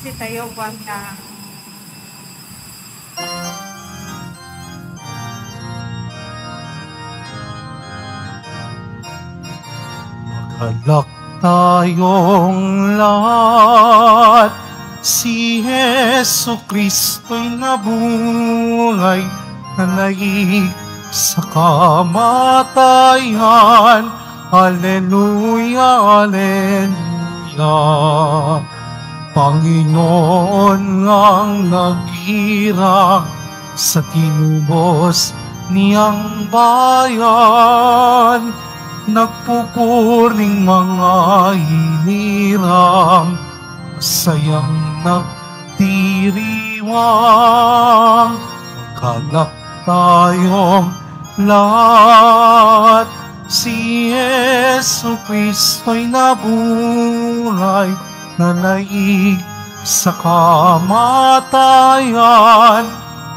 si tayo banda. Magalak tayong lahat, si Yesu Kristo'y nabuhay na naig sa kamatayan. Hallelujah, hallelujah. Panginoon ang naghirang sa tinubos niyang bayan. Nagpupuring mga hinirang, masayang nagdiriwang. Magkalak tayong lahat, si Yesu Kristo'y nabuhay na naig sa kamatayan.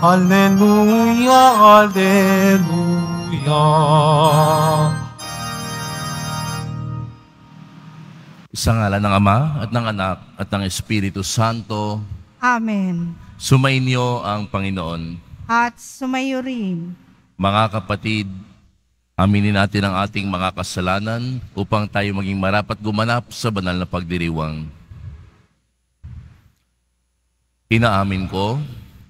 Hallelujah, hallelujah. Sa ngalan ng Ama at ng Anak at ng Espiritu Santo. Amen. Sumainyo ang Panginoon. At sumayo rin. Mga kapatid, aminin natin ang ating mga kasalanan upang tayo maging marapat gumanap sa banal na pagdiriwang. Inaamin ko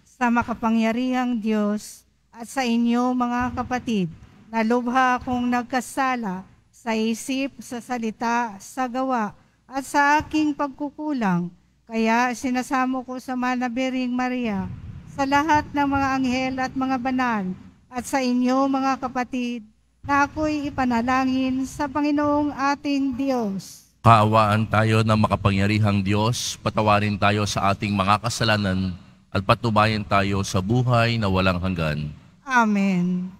sa makapangyarihang Diyos at sa inyo mga kapatid na lubha akong nagkasala sa isip, sa salita, sa gawa at sa aking pagkukulang. Kaya sinasamo ko sa Mahal na Birheng Maria, sa lahat ng mga anghel at mga banal at sa inyo mga kapatid na ako'y ipanalangin sa Panginoong ating Diyos. Kaawaan tayo ng makapangyarihang Diyos, patawarin tayo sa ating mga kasalanan at patubayan tayo sa buhay na walang hanggan. Amen.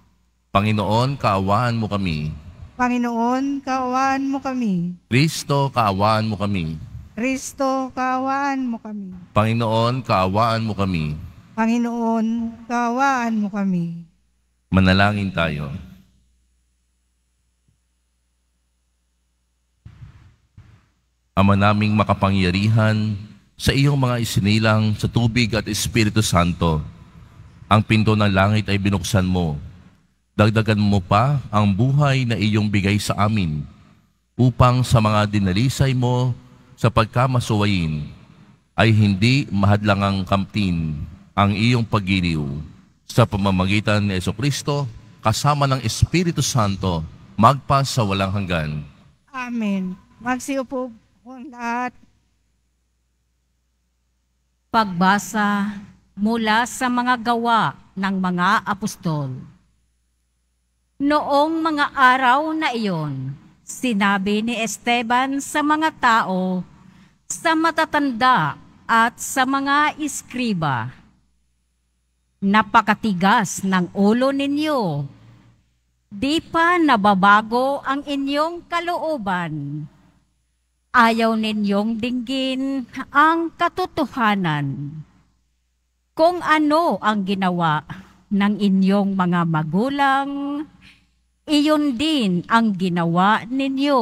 Panginoon, kaawaan mo kami. Panginoon, kaawaan mo kami. Kristo, kaawaan mo kami. Kristo, kaawaan mo kami. Panginoon, kaawaan mo kami. Panginoon, kaawaan mo kami. Manalangin tayo. Ama naming makapangyarihan, sa iyong mga isinilang sa tubig at Espiritu Santo, ang pinto ng langit ay binuksan mo. Dagdagan mo pa ang buhay na iyong bigay sa amin, upang sa mga dinalisay mo sa pagkamasuwayin ay hindi mahadlangang kamtin ang iyong paggiliw. Sa pamamagitan ni Jesucristo, kasama ng Espiritu Santo, magpa sa walang hanggan. Amen. Magsiupo ang lahat. Pagbasa mula sa mga gawa ng mga apostol. Noong mga araw na iyon, sinabi ni Esteban sa mga tao, sa matatanda at sa mga iskriba, napakatigas ng ulo ninyo, di pa nababago ang inyong kalooban. Ayaw ninyong dinggin ang katotohanan, kung ano ang ginawa ng inyong mga magulang, iyon din ang ginawa ninyo.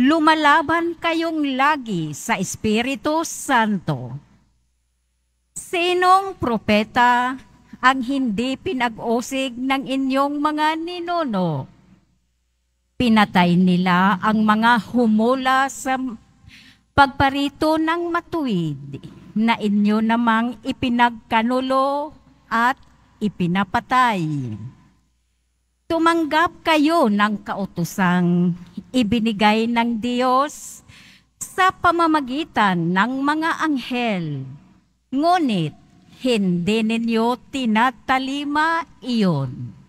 Lumalaban kayong lagi sa Espiritu Santo. Sinong propeta ang hindi pinag-usig ng inyong mga ninuno? Pinatay nila ang mga humula sa pagparito ng matuwid na inyo namang ipinagkanulo at ipinapatay. Tumanggap kayo ng kautosang ibinigay ng Diyos sa pamamagitan ng mga anghel, ngunit hindi ninyo tinatalima iyon.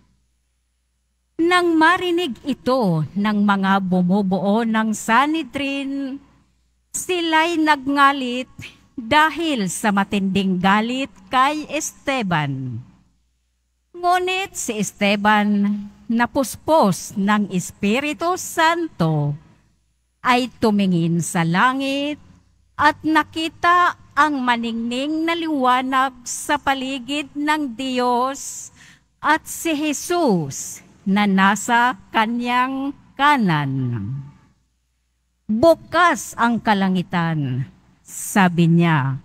Nang marinig ito ng mga bumubuo ng Sanhedrin, sila'y nagngalit dahil sa matinding galit kay Esteban. Ngunit si Esteban, napuspos ng Espiritu Santo, ay tumingin sa langit at nakita ang maningning na liwanag sa paligid ng Diyos at si Jesus na nasa kanyang kanan. Bukas ang kalangitan Sabi niya,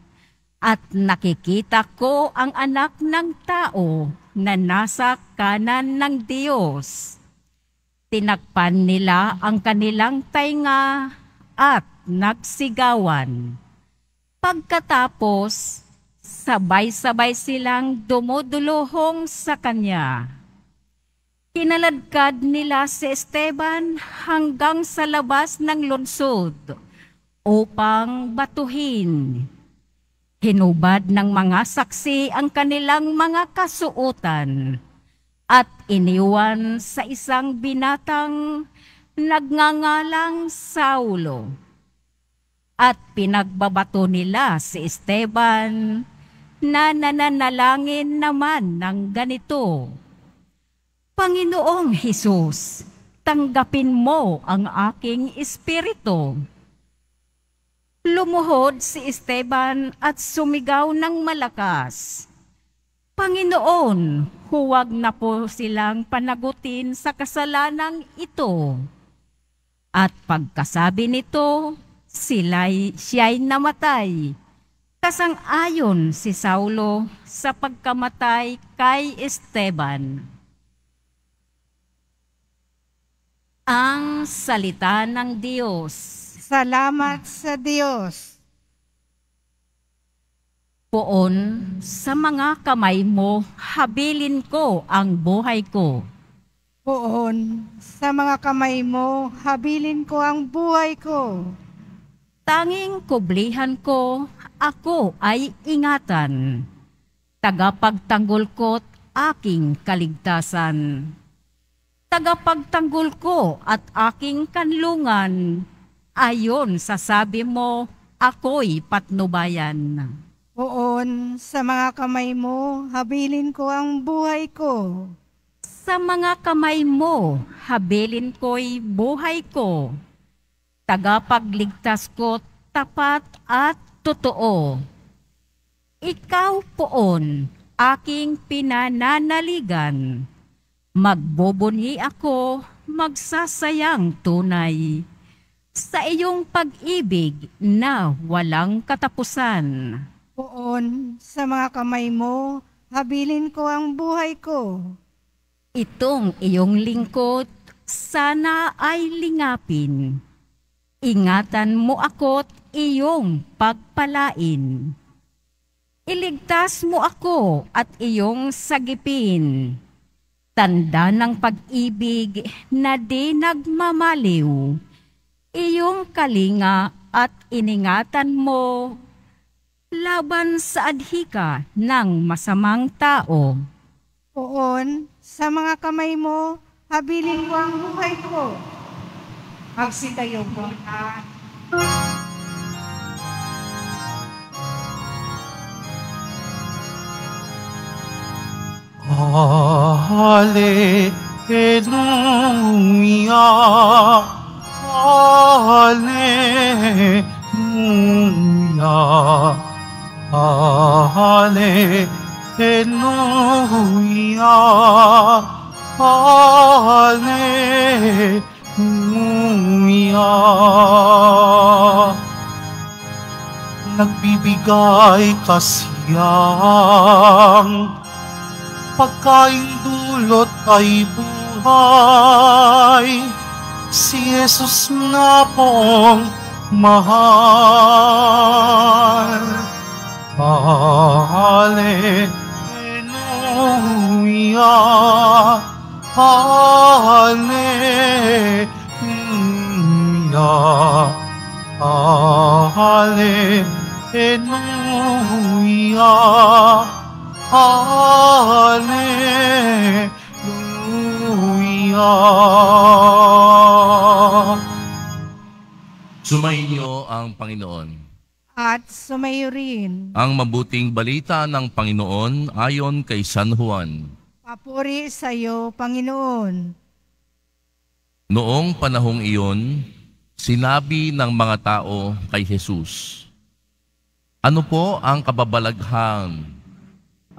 at nakikita ko ang anak ng tao na nasa kanan ng Diyos. Tinakpan nila ang kanilang tainga at nagsigawan. Pagkatapos, sabay-sabay silang dumuduluhong sa kanya. Kinaladkad nila si Esteban hanggang sa labas ng lungsod upang batuhin. Hinubad ng mga saksi ang kanilang mga kasuotan at iniwan sa isang binatang nagngangalang Saulo. At pinagbabato nila si Esteban na nananalangin naman ng ganito, Panginoong Hesus, tanggapin mo ang aking espiritu. Lumuhod si Esteban at sumigaw ng malakas, Panginoon, huwag na po silang panagutin sa kasalanang ito. At pagkasabi nito, siya'y namatay. Kasang-ayon si Saulo sa pagkamatay kay Esteban. Ang salita ng Diyos. Salamat sa Diyos. Poon, sa mga kamay mo, habilin ko ang buhay ko. Poon, sa mga kamay mo, habilin ko ang buhay ko. Tanging kublihan ko, ako ay ingatan. Tagapagtanggol ko't aking kaligtasan. Tagapagtanggol ko at aking kanlungan. Ayon sa sabi mo, ako'y patnubayan. Poon, sa mga kamay mo, habilin ko ang buhay ko. Sa mga kamay mo, habilin ko'y buhay ko. Tagapagligtas ko, tapat at totoo. Ikaw, Poon, aking pinananaligan. Magbubunyi ako, magsasayang tunay sa iyong pag-ibig na walang katapusan. Poon, sa mga kamay mo, habilin ko ang buhay ko. Itong iyong lingkod, sana ay lingapin. Ingatan mo ako't iyong pagpalain. Iligtas mo ako at iyong sagipin. Tanda ng pag-ibig na di nagmamaliw. Iyong kalinga at iningatan mo laban sa adhika ng masamang tao. Poon, sa mga kamay mo, habilin ko ang buhay ko. Magsitayo po. Hallelujah. Hallelujah, hallelujah, hallelujah. Nagbibigay ka siyang pagkain, dulot ay buhay. Si Jesus na pong mahal. Hallelujah, hallelujah, hallelujah, hallelujah. Sumainyo ang Panginoon. At sumayo rin. Ang mabuting balita ng Panginoon ayon kay San Juan. Papuri sa iyo, Panginoon. Noong panahong iyon, sinabi ng mga tao kay Jesus, ano po ang kababalaghan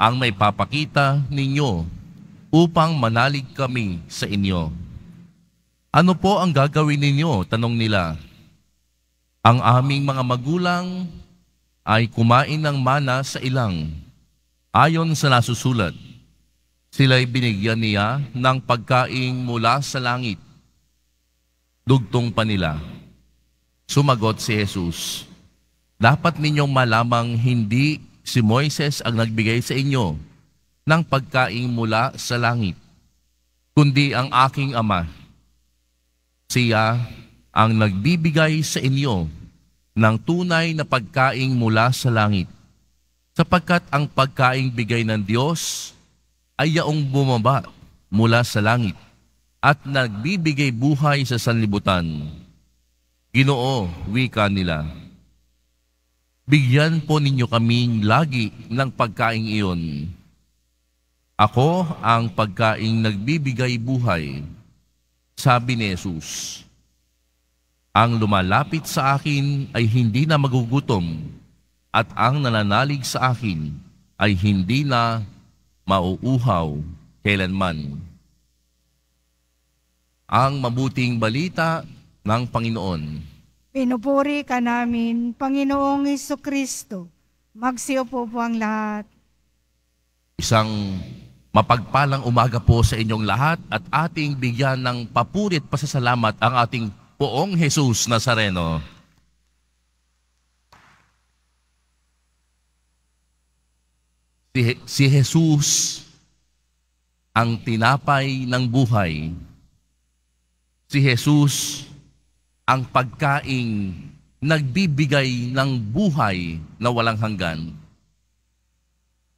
ang may papakita ninyo upang manalig kami sa inyo? Ano po ang gagawin ninyo? Tanong nila. Ang aming mga magulang ay kumain ng mana sa ilang. Ayon sa nasusulat, sila'y binigyan niya ng pagkain mula sa langit. Dugtong pa nila. Sumagot si Jesus, "Dapat ninyong malamang hindi si Moises ang nagbigay sa inyo ng pagkain mula sa langit, kundi ang aking Ama. Siya ang nagbibigay sa inyo ng tunay na pagkain mula sa langit, sapagkat ang pagkain bigay ng Diyos ay yaong bumaba mula sa langit at nagbibigay buhay sa sanlibutan." Ginoo, wika nila, "Bigyan po ninyo kaming lagi ng pagkain iyon. Ako ang pagkain nagbibigay buhay," sabi ni Jesus. "Ang lumalapit sa akin ay hindi na magugutom, at ang nananalig sa akin ay hindi na mauuhaw kailanman." Ang mabuting balita ng Panginoon. Pinupuri ka namin, Panginoong Jesucristo. Magsiupo po ang lahat. Isang mapagpalang umaga po sa inyong lahat at ating bigyan ng papuri at pasasalamat ang ating poong Jesús Nazareno. Si Jesús ang tinapay ng buhay. Si Jesús ang pagkaing nagbibigay ng buhay na walang hanggan.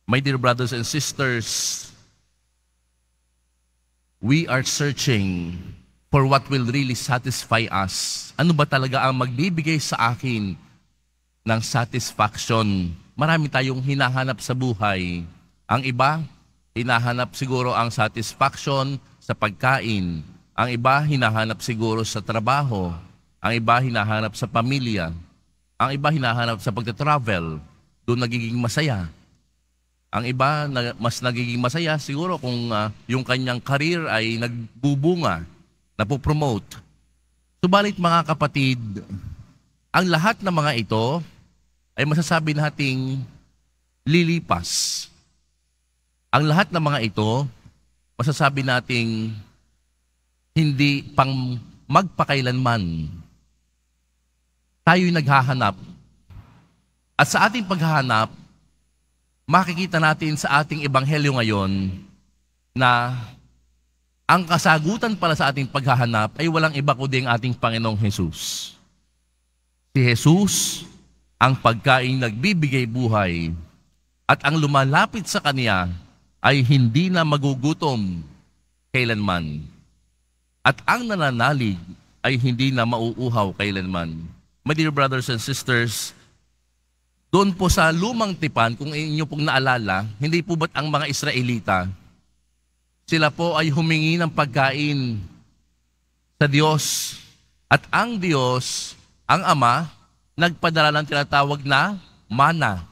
My dear brothers and sisters, we are searching for what will really satisfy us. Ano ba talaga ang magbibigay sa akin ng satisfaction? Marami tayong hinahanap sa buhay. Ang iba, hinahanap siguro ang satisfaction sa pagkain. Ang iba, hinahanap siguro sa trabaho. Ang iba, hinahanap sa pamilya. Ang iba, hinahanap sa pagtatravel. Doon nagiging masaya. Ang iba, mas nagiging masaya siguro kung yung kanyang career ay nagbubunga, napopromote. Subalit mga kapatid, ang lahat ng mga ito ay masasabi nating lilipas. Ang lahat ng mga ito, masasabi nating hindi pang magpakailanman. Tayo'y naghahanap. At sa ating paghahanap, makikita natin sa ating ebanghelyo ngayon na ang kasagutan para sa ating paghahanap ay walang iba kundi ang ating Panginoong Hesus. Si Hesus ang pagkain nagbibigay buhay, at ang lumalapit sa Kanya ay hindi na magugutom kailanman. At ang nananalig ay hindi na mauuhaw kailanman. My dear brothers and sisters, doon po sa lumang tipan, kung inyo pong naalala, hindi po ba't ang mga Israelita, sila po ay humingi ng pagkain sa Diyos. At ang Diyos, ang Ama, nagpadala ng tinatawag na mana.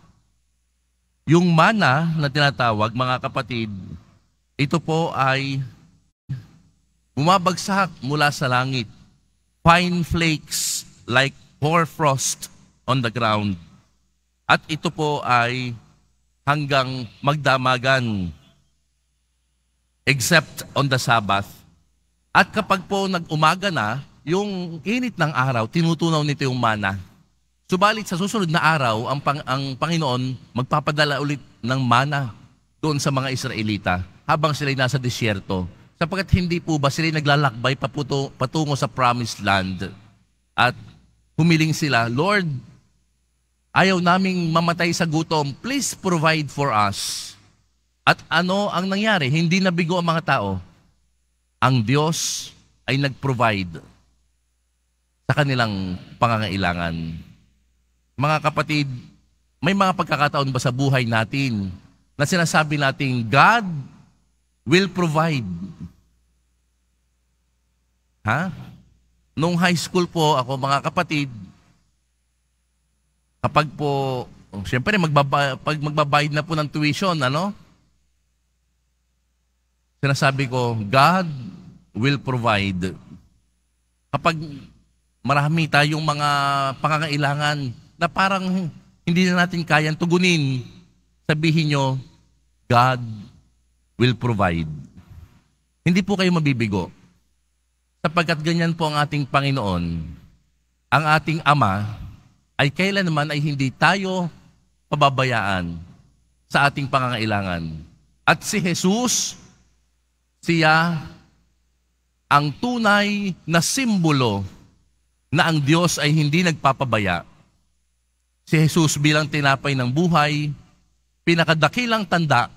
Yung mana na tinatawag, mga kapatid, ito po ay bumabagsak mula sa langit. Fine flakes like hoarfrost on the ground. At ito po ay hanggang magdamagan. Except on the Sabbath. At kapag po nag-umaga na, yung init ng araw, tinutunaw nito yung mana. Subalit sa susunod na araw, ang Panginoon magpapadala ulit ng mana doon sa mga Israelita habang sila'y nasa disyerto. Sapagkat hindi po ba sila naglalakbay patungo sa promised land? At humiling sila, "Lord, ayaw naming mamatay sa gutom. Please provide for us." At ano ang nangyari? Hindi nabigo ang mga tao. Ang Diyos ay nag-provide sa kanilang pangangailangan. Mga kapatid, may mga pagkakataon ba sa buhay natin na sinasabi natin, "God will provide"? Ha? Nung high school po ako, mga kapatid, kapag po, siyempre magbabayad na po ng tuition, ano? Sinasabi ko, "God will provide." Kapag marami tayong mga pangangailangan na parang hindi na natin kayang tugunin, sabihin nyo, God will provide. Hindi po kayo mabibigo. Sapagkat ganyan po ang ating Panginoon, ang ating Ama, ay kailanman ay hindi tayo pababayaan sa ating pangangailangan. At si Jesus, siya ang tunay na simbolo na ang Diyos ay hindi nagpapabaya. Si Jesus bilang tinapay ng buhay, pinakadakilang tanda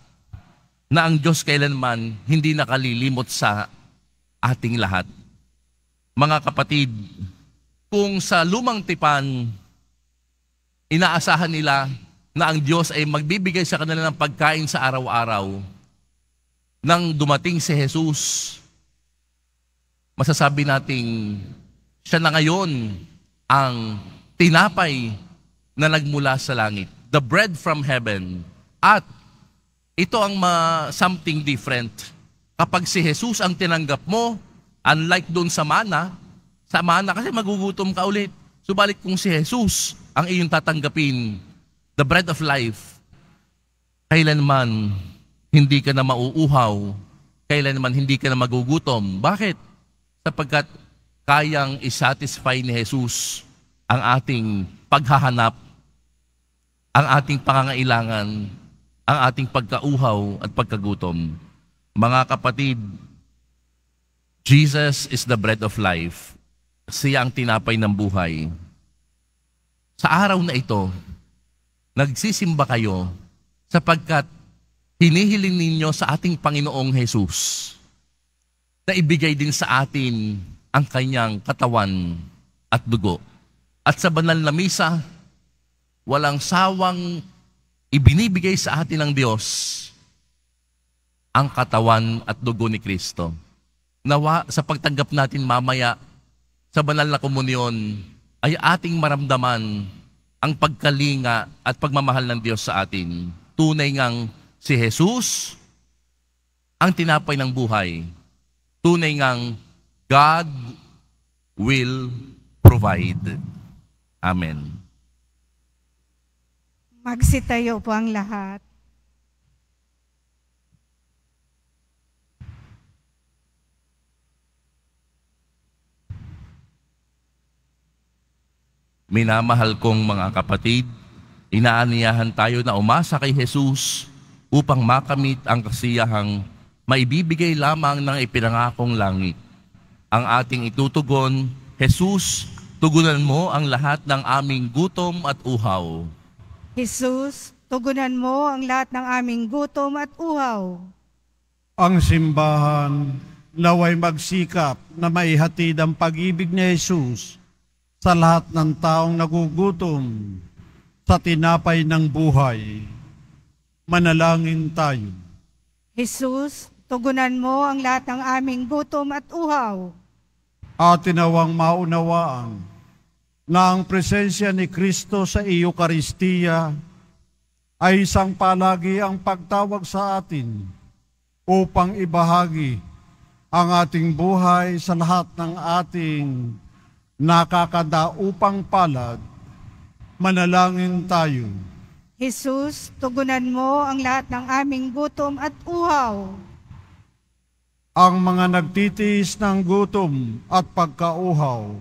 na ang Diyos kailanman hindi nakalilimot sa ating lahat. Mga kapatid, kung sa lumang tipan, inaasahan nila na ang Diyos ay magbibigay sa kanila ng pagkain sa araw-araw, nang dumating si Jesus, masasabi nating siya na ngayon ang tinapay na nagmula sa langit, the bread from heaven. At ito ang something different. Kapag si Jesus ang tinanggap mo, unlike doon sa mana kasi magugutom ka ulit. Subalit kung si Jesus ang iyong tatanggapin, the bread of life, kailanman hindi ka na mauuhaw, kailanman hindi ka na magugutom. Bakit? Sapagkat kayang isatisfy ni Jesus ang ating paghahanap, ang ating pangangailangan, ang ating pagkauhaw at pagkagutom. Mga kapatid, Jesus is the bread of life. Siya ang tinapay ng buhay. Sa araw na ito, nagsisimba kayo sapagkat hinihiling ninyo sa ating Panginoong Hesus na ibigay din sa atin ang kanyang katawan at dugo. At sa banal na misa, walang sawang ibinibigay sa atin ng Diyos ang katawan at dugo ni Kristo. Nawa sa pagtanggap natin mamaya sa banal na komunyon, ay ating maramdaman ang pagkalinga at pagmamahal ng Diyos sa atin. Tunay ngang si Jesus ang tinapay ng buhay. Tunay ngang God will provide. Amen. Magsitayo po ang lahat. Minamahal kong mga kapatid, inaaniyahan tayo na umasa kay Jesus upang makamit ang kasiyahang maibibigay lamang ng ipinangakong langit. Ang ating itutugon, Jesus, tugunan mo ang lahat ng aming gutom at uhaw. Jesus, tugunan mo ang lahat ng aming gutom at uhaw. Ang simbahan naway magsikap na maihatid ang pag-ibig ni Jesus sa lahat ng taong nagugutom sa tinapay ng buhay. Manalangin tayo. Jesus, tugunan mo ang lahat ng aming gutom at uhaw. Atin nawang maunawaan na ang presensya ni Kristo sa Eucharistiya ay isang palagi ang pagtawag sa atin upang ibahagi ang ating buhay sa lahat ng ating nakakadaupang palad. Manalangin tayo. Jesus, tugunan mo ang lahat ng aming gutom at uhaw. Ang mga nagtitiis ng gutom at pagkauhaw,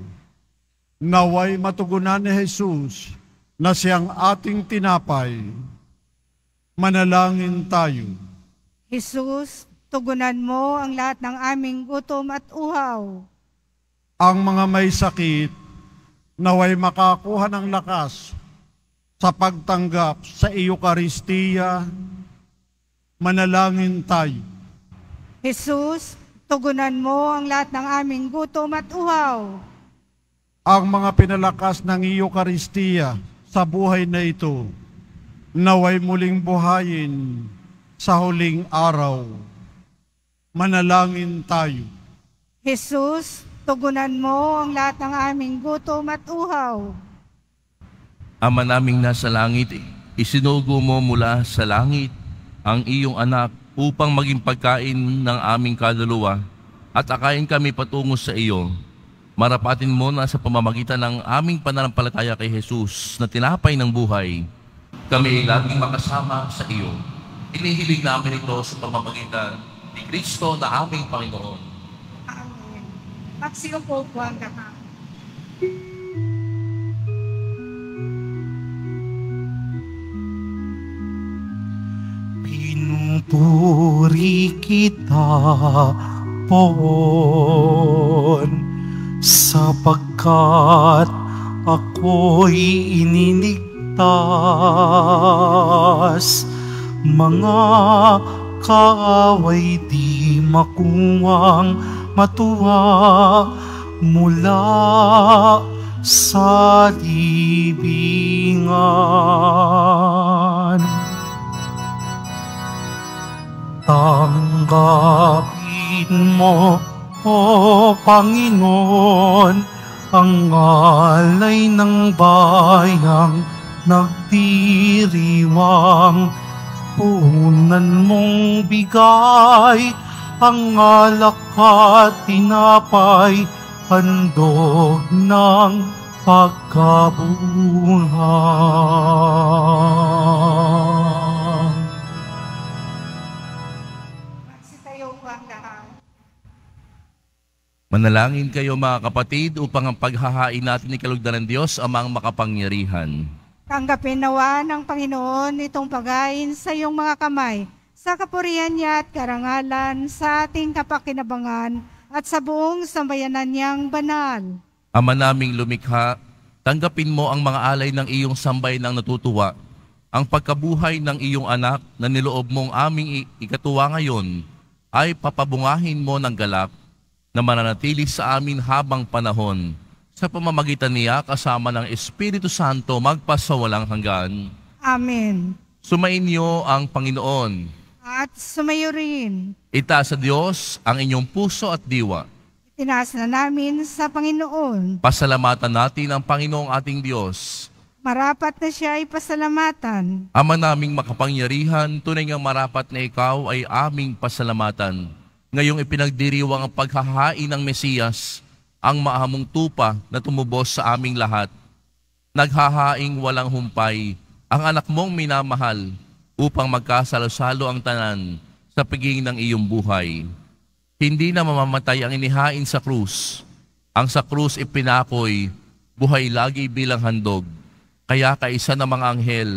naway matugunan ni Jesus na siyang ating tinapay. Manalangin tayo. Jesus, tugunan mo ang lahat ng aming gutom at uhaw. Ang mga may sakit, naway makakuha ng lakas sa pagtanggap sa Eucharistiya. Manalangin tayo. Jesus, tugunan mo ang lahat ng aming gutom at uhaw. Ang mga pinalakas ng Eucharistiya sa buhay na ito, naway muling buhayin sa huling araw. Manalangin tayo. Jesus, tugunan mo ang lahat ng aming gutom at uhaw. Ama naming nasa langit, isinugo mo mula sa langit ang iyong anak upang maging pagkain ng aming kaluluwa at akayin kami patungo sa iyo. Marapatin mo na sa pamamagitan ng aming pananampalataya kay Jesus na tinapay ng buhay, kami laging makasama sa iyo. Inihiling namin ito sa pamamagitan ni Kristo na aming Panginoon. Amen. Pagsiyong po ang katang. Pinupuri kita, Poon, sapagkat ako'y iniligtas. Mga kaaway di makuwang matuwa mula sa libingan. Tanggapin mo, O Panginoon, ang alay ng bayang nagdiriwang. Puunan mong bigay ang alak at tinapay, handog ng pagkabuhay. Manalangin kayo mga kapatid upang ang paghahain natin ikalugdan ng Diyos amang makapangyarihan. Tanggapin nawa ng Panginoon itong paghahain sa iyong mga kamay, sa kapurihan niya at karangalan, sa ating kapakinabangan at sa buong sambayanan niyang banal. Ama naming lumikha, tanggapin mo ang mga alay ng iyong sambayanang natutuwa, ang pagkabuhay ng iyong anak na niloob mong aming ikatuwa ngayon ay papabungahin mo ng galak na mananatili sa amin habang panahon. Sa pamamagitan niya kasama ng Espiritu Santo magpasawalang hanggan. Amen. Sumainyo ang Panginoon. At sumayo rin. Itaas sa Diyos ang inyong puso at diwa. Itinaas na namin sa Panginoon. Pasalamatan natin ang Panginoong ating Diyos. Marapat na siya ay pasalamatan. Ama naming makapangyarihan, tunay ngang marapat na ikaw ay aming pasalamatan. Ngayong ipinagdiriwang ang paghahain ng Mesiyas, ang maahamong tupa na tumubos sa aming lahat. Naghahaing walang humpay, ang anak mong minamahal, upang magkasalo-salo ang tanan sa pagiging ng iyong buhay. Hindi na mamamatay ang inihain sa krus. Ang sa krus ipinakoy, buhay lagi bilang handog. Kaya kaisa ng mga anghel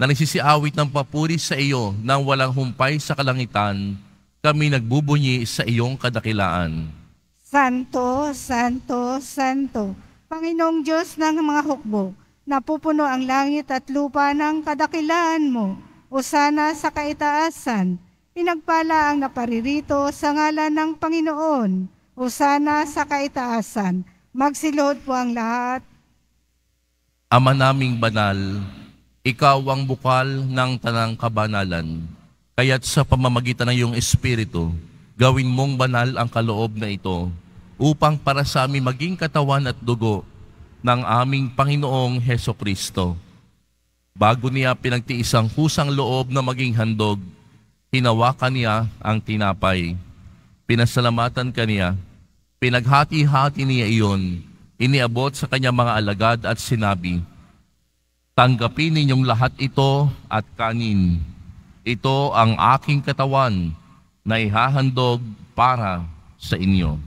na nagsisiawit ng papuri sa iyo nang walang humpay sa kalangitan, kami nagbubunyi sa iyong kadakilaan. Santo, Santo, Santo, Panginoong Diyos ng mga hukbo, napupuno ang langit at lupa ng kadakilaan mo. Hosana sa kaitaasan, pinagpala ang naparirito sa ngalan ng Panginoon. Hosana sa kaitaasan, magsilod po ang lahat. Ama naming banal, ikaw ang bukal ng tanang kabanalan. Kaya't sa pamamagitan ng iyong Espiritu, gawin mong banal ang kaloob na ito upang para sa amin maging katawan at dugo ng aming Panginoong Hesukristo. Bago niya pinagtiis ang kusang loob na maging handog, hinawakan niya ang tinapay. Pinasalamatan kaniya, pinaghati-hati niya iyon, iniabot sa kanya mga alagad at sinabi, "Tanggapin ninyong lahat ito at kanin. Ito ang aking katawan na ihahandog para sa inyo."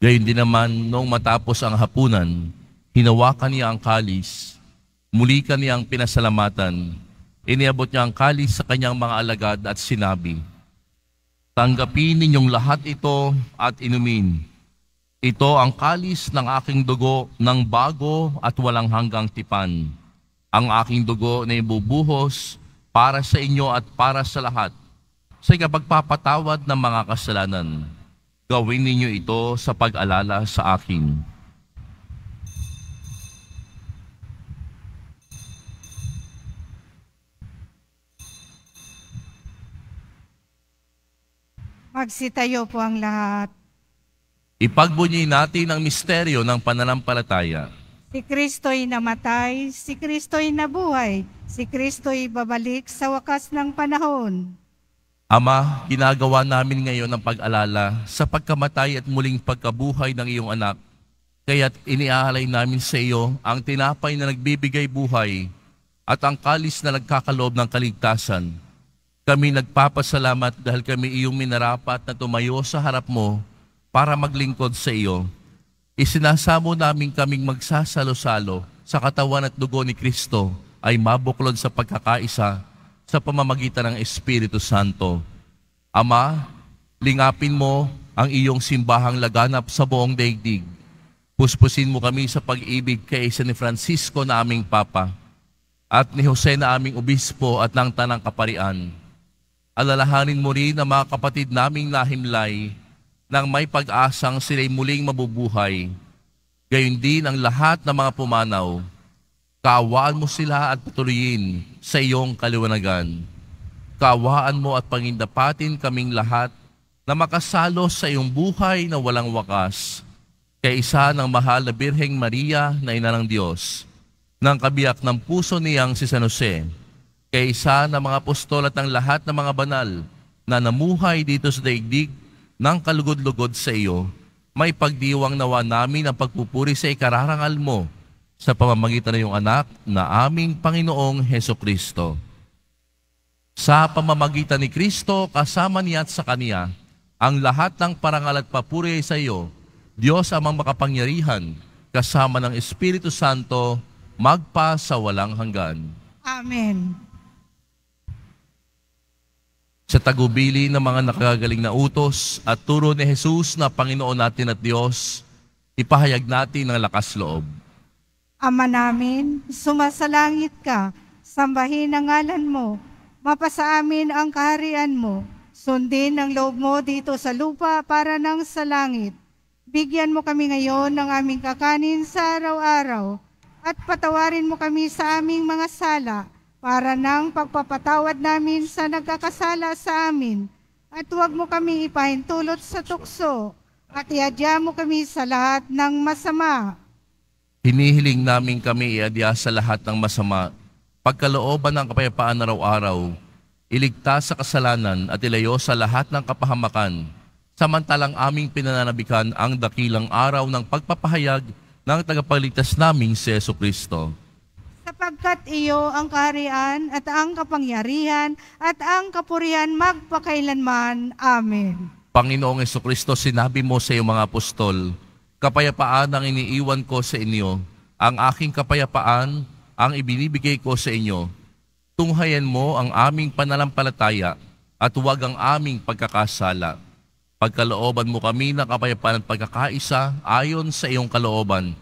Gayon din naman, noong matapos ang hapunan, hinawakan niya ang kalis, muli niya ang pinasalamatan, iniabot niya ang kalis sa kanyang mga alagad at sinabi, "Tanggapin ninyong lahat ito at inumin. Ito ang kalis ng aking dugo ng bago at walang hanggang tipan. Ang aking dugo na ibubuhos para sa inyo at para sa lahat, sa ikapagpapatawad ng mga kasalanan. Gawin ninyo ito sa pag-alala sa akin." Magsitayo po ang lahat. Ipagbunyi natin ang misteryo ng pananampalataya. Si Kristo'y namatay, si Kristo'y nabuhay, si Kristo'y babalik sa wakas ng panahon. Ama, ginagawa namin ngayon ang pag-alala sa pagkamatay at muling pagkabuhay ng iyong anak, kaya't iniaalay namin sa iyo ang tinapay na nagbibigay buhay at ang kalis na nagkakaloob ng kaligtasan. Kami nagpapasalamat dahil kami iyong minarapat na tumayo sa harap mo para maglingkod sa iyo. Isinasamo namin kaming magsasalo-salo sa katawan at dugo ni Kristo ay mabuklod sa pagkakaisa sa pamamagitan ng Espiritu Santo. Ama, lingapin mo ang iyong simbahang laganap sa buong daigdig. Puspusin mo kami sa pag-ibig kay San Francisco na aming Papa at ni Jose na aming obispo at ng Tanang Kaparian. Alalahanin mo rin ang mga kapatid naming nahimlay nang may pag-asang sila'y muling mabubuhay. Gayon din ang lahat ng mga pumanaw. Kaawaan mo sila at patuloyin sa iyong kaliwanagan. Kaawaan mo at pangindapatin kaming lahat na makasalo sa iyong buhay na walang wakas. Kaisa ng mahal na Birheng Maria na Ina ng Diyos, ng kabiyak ng puso niyang si San Jose, kay isa ng mga apostol at ng lahat ng mga banal na namuhay dito sa daigdig ng kalugod-lugod sa iyo, may pagdiwang nawa namin ang pagpupuri sa ikararangal mo sa pamamagitan ng iyong anak na aming Panginoong Heso Kristo. Sa pamamagitan ni Kristo, kasama niya at sa Kaniya, ang lahat ng parangal at papuri ay sa iyo, Diyos amang makapangyarihan, kasama ng Espiritu Santo, magpa sa walang hanggan. Amen. Sa tagubili ng mga nakagaling na utos at turo ni Jesus na Panginoon natin at Diyos, ipahayag natin ang lakas loob. Ama namin, sumasalangit ka, sambahin ang ngalan mo, mapasa amin ang kaharian mo, sundin ang loob mo dito sa lupa para nang sa langit. Bigyan mo kami ngayon ng aming kakanin sa araw-araw, at patawarin mo kami sa aming mga sala para nang pagpapatawad namin sa nagkakasala sa amin. At huwag mo kami ipahintulot sa tukso at iadya mo kami sa lahat ng masama. Hinihiling namin kami iadya sa lahat ng masama. Pagkalooban ng kapayapaan araw-araw, iligtas sa kasalanan at ilayo sa lahat ng kapahamakan. Samantalang aming pinananabikan ang dakilang araw ng pagpapahayag ng tagapagligtas naming si Jesucristo. Sapagkat iyo ang kaharian at ang kapangyarihan at ang kapurihan magpakailanman. Amen. Panginoong Jesucristo, sinabi mo sa iyong mga apostol, kapayapaan ang iniiwan ko sa inyo, ang aking kapayapaan ang ibinibigay ko sa inyo. Tunghayan mo ang aming pananampalataya at huwag ang aming pagkakasala. Pagkalooban mo kami ng kapayapaan at pagkakaisa ayon sa iyong kalooban,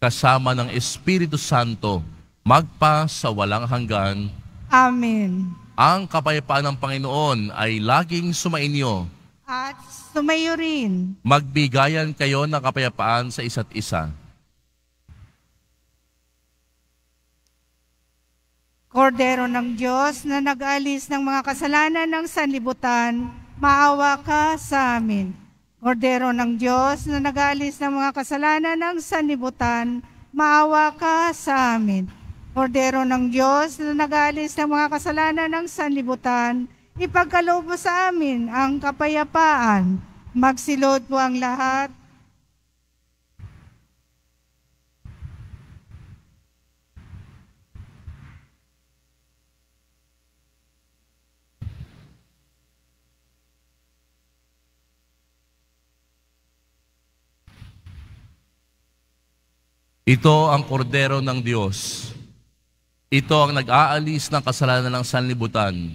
kasama ng Espiritu Santo, magpa sa walang hanggan. Amen. Ang kapayapaan ng Panginoon ay laging sumainyo. At sumayo rin. Magbigayan kayo ng kapayapaan sa isa't isa. Kordero ng Diyos na nag-alis ng mga kasalanan ng sanlibutan, maawa ka sa amin. Kordero ng Diyos na nag-alis ng mga kasalanan ng sanlibutan, maawa ka sa amin. Kordero ng Diyos na nag-alis ng mga kasalanan ng sanlibutan, ipagkaloob mo sa amin ang kapayapaan. Magsilod po ang lahat. Ito ang kordero ng Diyos. Ito ang nag-aalis ng kasalanan ng sanlibutan.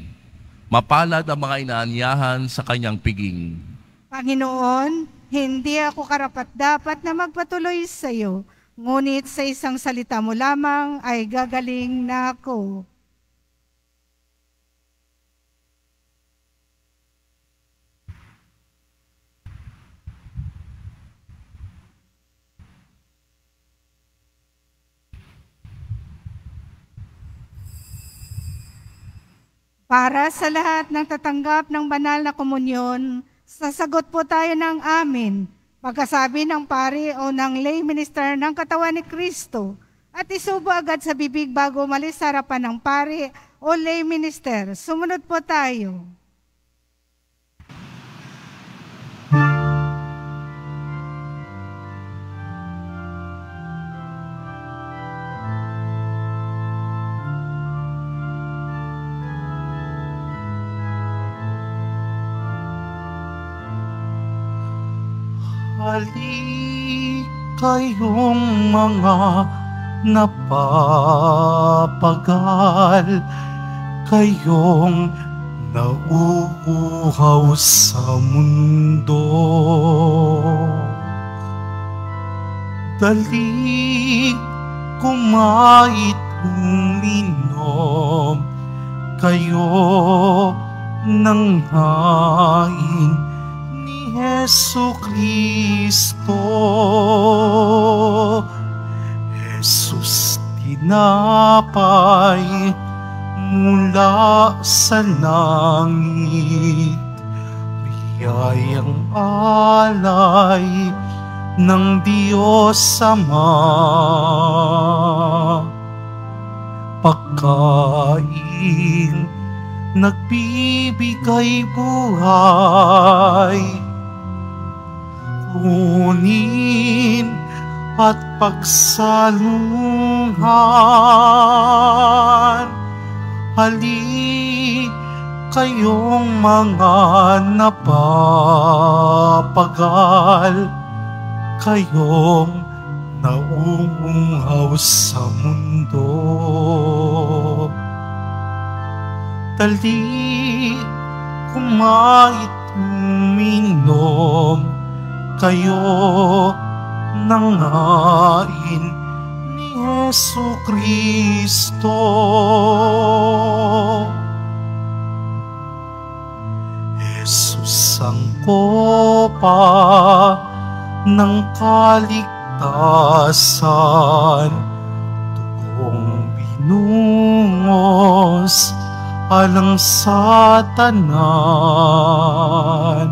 Mapalad ang mga inaanyahan sa kanyang piging. Panginoon, hindi ako karapat-dapat na magpatuloy sa iyo, ngunit sa isang salita mo lamang ay gagaling na ako. Para sa lahat ng tatanggap ng banal na komunyon, sasagot po tayo ng amin. Pagkasabi ng pari o ng lay minister ng katawan ni Kristo at isubo agad sa bibig bago umalis sa harapan ng pari o lay minister. Sumunod po tayo. Hali kayong mga napapagal, kayong nauuhaw sa mundo. Dali kumait, uminom kayo ng hain ni Jesu Kristo. Jesus tinapay mula sa langit, biyayang alay ng Diyos Ama, pagkain nagbibigay buhay, kunin at pagsalungan. Hali kayong mga napapagal, kayong nauungaw sa mundo. Dali kumait, uminom kayo ng hain ni Jesu Kristo. Jesus ang kopa ng kaligtasan, tugong binungos alang sa tanan,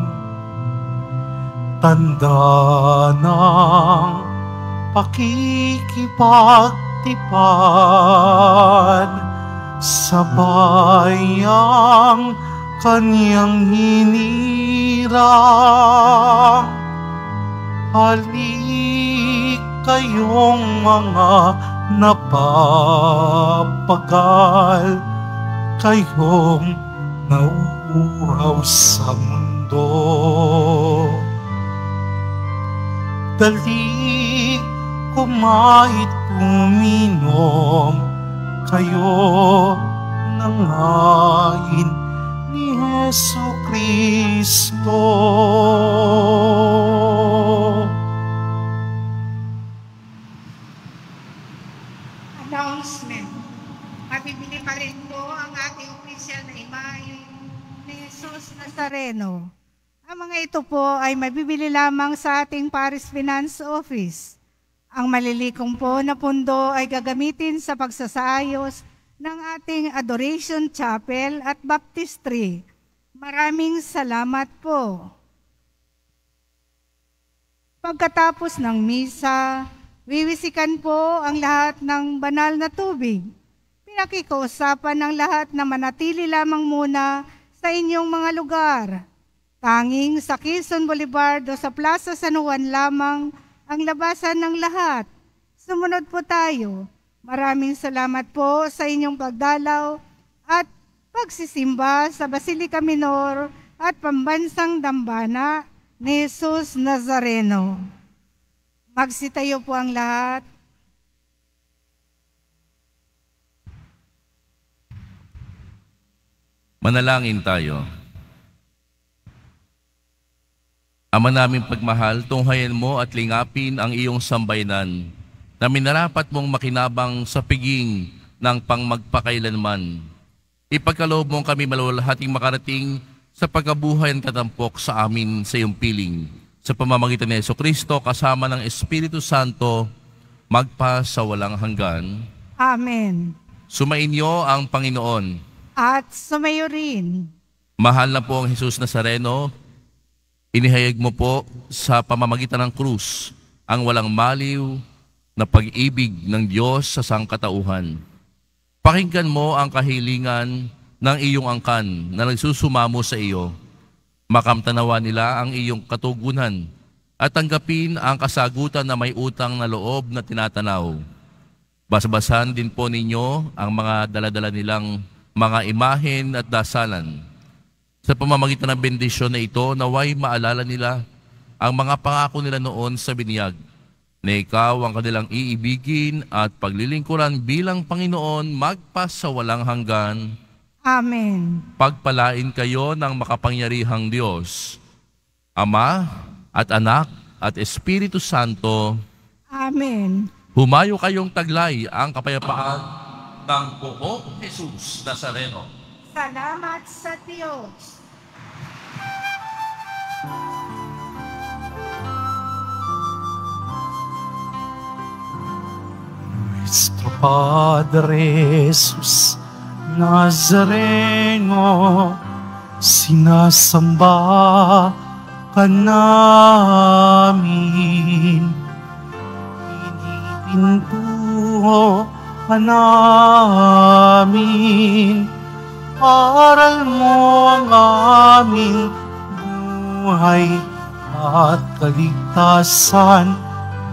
tanda ng pakikipagtipan sa bayang kaniyang hinirang. Hali kayong mga napapagal, kayong nauuhaw sa mundo. Dali kumait, uminom kayo ng hain ni Jesu Kristo. Announcement. Mabibili pa rin po ang ating opisyal na imahe ni Jesus Nazareno. Ang mga ito po ay mabibili lamang sa ating Parish Finance Office. Ang malilikom po na pundo ay gagamitin sa pagsasaayos ng ating Adoration Chapel at Baptistry. Maraming salamat po. Pagkatapos ng misa, wiwisikan po ang lahat ng banal na tubig. Pinakikausapan ng lahat na manatili lamang muna sa inyong mga lugar. Tanging sa Quezon Boulevard o sa Plaza San Juan lamang ang labasan ng lahat. Sumunod po tayo. Maraming salamat po sa inyong pagdalaw at pagsisimba sa Basilica Minor at Pambansang Dambana ni Jesus Nazareno. Magsitayo po ang lahat. Manalangin tayo. Ama naming pagmahal, tunghayan mo at lingapin ang iyong sambayanan na minarapat mong makinabang sa piging ng pangmagpakailanman. Ipagkaloob mong kami maluwalhating makarating sa pagkabuhay ng katampok sa amin sa iyong piling. Sa pamamagitan ni Jesucristo kasama ng Espiritu Santo, magpa sa walang hanggan. Amen. Sumainyo ang Panginoon. At sumayo rin. Mahal na po ang Jesus Nazareno, Inihayag mo po sa pamamagitan ng krus ang walang maliw na pag-ibig ng Diyos sa sangkatauhan. Pakinggan mo ang kahilingan ng iyong angkan na nagsusumamo sa iyo. Makamtanawa nila ang iyong katugunan at tanggapin ang kasagutan na may utang na loob na tinatanaw. Basabasan din po ninyo ang mga daladala nilang mga imahen at dasalan. Sa pamamagitan ng bendisyon na ito, naway maalala nila ang mga pangako nila noon sa binyag na ikaw ang kanilang iibigin at paglilingkuran bilang Panginoon magpasawalang hanggan. Amen. Pagpalain kayo ng makapangyarihang Diyos, Ama at Anak at Espiritu Santo. Amen. Humayo kayong taglay ang kapayapaan ng buong Jesús Nazareno. Salamat sa Diyos. Nuestro Padre Jesús Nazareno, sinasamba ka namin, pinipintuho namin, aral mo ang aming buhay at kaligtasan.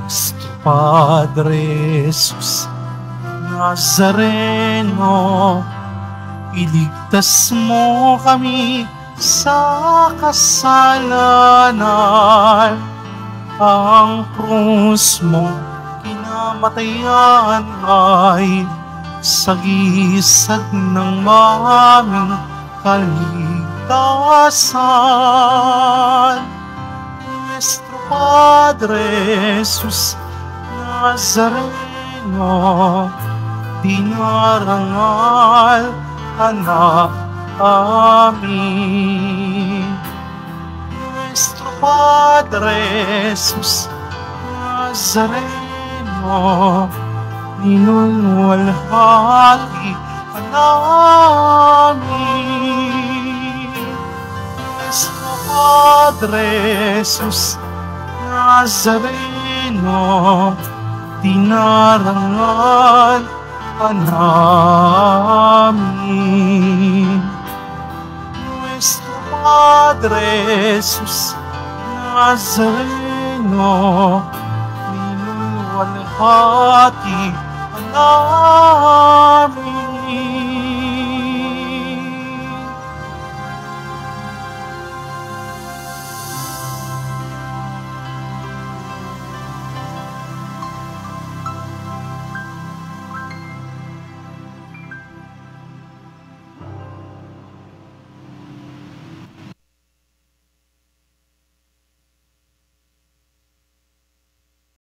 Nuestro Padre Jesus Nazareno, iligtas mo kami sa kasalanan. Ang krus mo matayan ay sagisag ng aming kaligtasan. Nuestro Padre Jesus Nazareno, dinarangal ka na amin. Nuestro Padre Jesus Nazareno, minulwalhati ka namin. Nuestro Padre Jesus Nazareno, dinarangal ka namin. Nuestro Padre Jesus Nazareno, hati na.